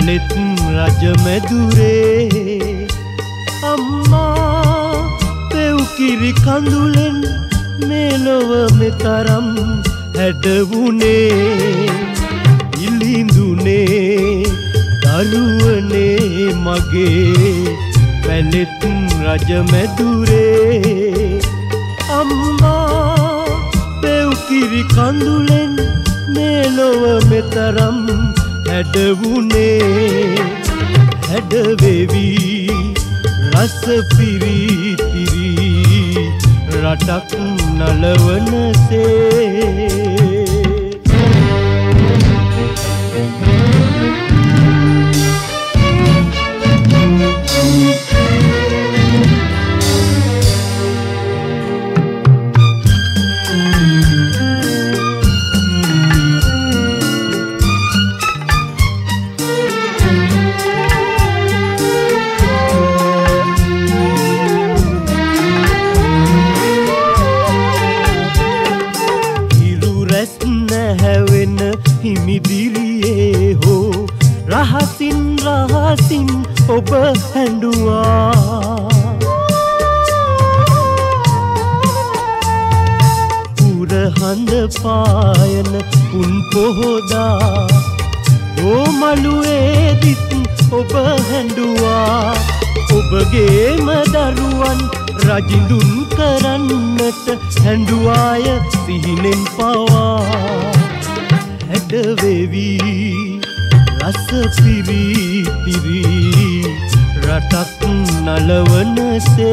गणित रज में दूरे अम्मा पेउकिरी कंदुलेन मेलोव मेतरम हेडवुने इलिंदुने दरुवने मगे गणित रज में दूरे अम्मा पेउकिरी कंदुलेन मेलोव मेतरम हेडवुने हेडवेवी रस पिरी तिरी रटक नलवन से ඔබ හැඬුවා පුර හඳ පායන උන් පොහොදා ඕමලුවේ දිත් ඔබ හැඬුවා ඔබගේම දරුවන් රජිඳුන් කරන්නට හැඬුවාය සිහිනෙන් පවා හැඩ වේවි रस पिरी पिरी रटक नलवन से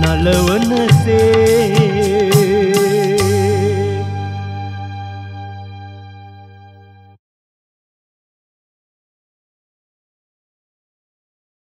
नलवन से